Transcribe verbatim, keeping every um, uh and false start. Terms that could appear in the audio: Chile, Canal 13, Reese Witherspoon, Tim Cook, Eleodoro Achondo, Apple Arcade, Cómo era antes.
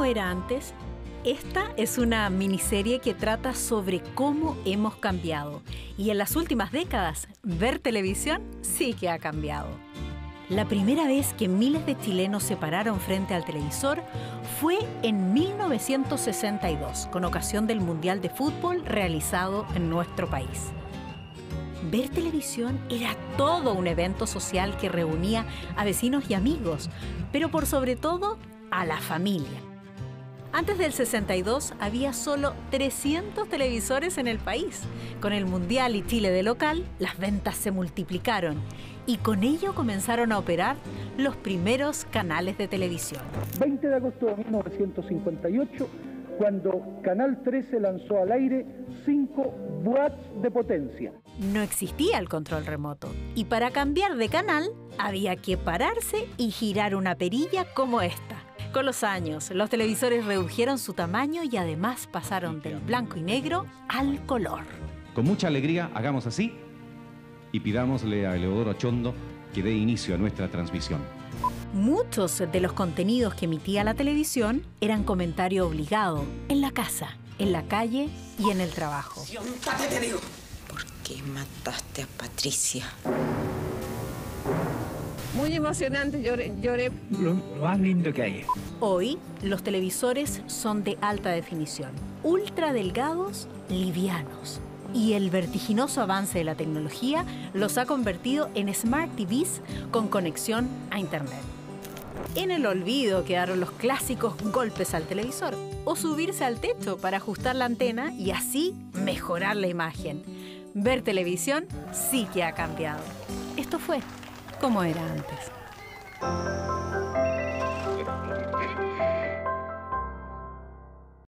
como era antes. Esta es una miniserie que trata sobre cómo hemos cambiado. Y en las últimas décadas, ver televisión sí que ha cambiado. La primera vez que miles de chilenos se pararon frente al televisor fue en mil novecientos sesenta y dos, con ocasión del Mundial de Fútbol realizado en nuestro país. Ver televisión era todo un evento social que reunía a vecinos y amigos, pero por sobre todo a la familia. Antes del sesenta y dos había solo trescientos televisores en el país. Con el Mundial y Chile de local, las ventas se multiplicaron y con ello comenzaron a operar los primeros canales de televisión. veinte de agosto de mil novecientos cincuenta y ocho, cuando Canal trece lanzó al aire cinco watts de potencia. No existía el control remoto y para cambiar de canal había que pararse y girar una perilla como esta. Con los años, los televisores redujeron su tamaño y además pasaron del blanco y negro al color. Con mucha alegría, hagamos así y pidámosle a Eleodoro Achondo que dé inicio a nuestra transmisión. Muchos de los contenidos que emitía la televisión eran comentario obligado en la casa, en la calle y en el trabajo. ¡Siéntate, te digo! ¿Por qué mataste a Patricia? Muy emocionante, lloré. lloré. Lo, lo más lindo que hay. Hoy, los televisores son de alta definición, ultra delgados, livianos. Y el vertiginoso avance de la tecnología los ha convertido en Smart T Vs con conexión a Internet. En el olvido quedaron los clásicos golpes al televisor o subirse al techo para ajustar la antena y así mejorar la imagen. Ver televisión sí que ha cambiado. Esto fue como era antes.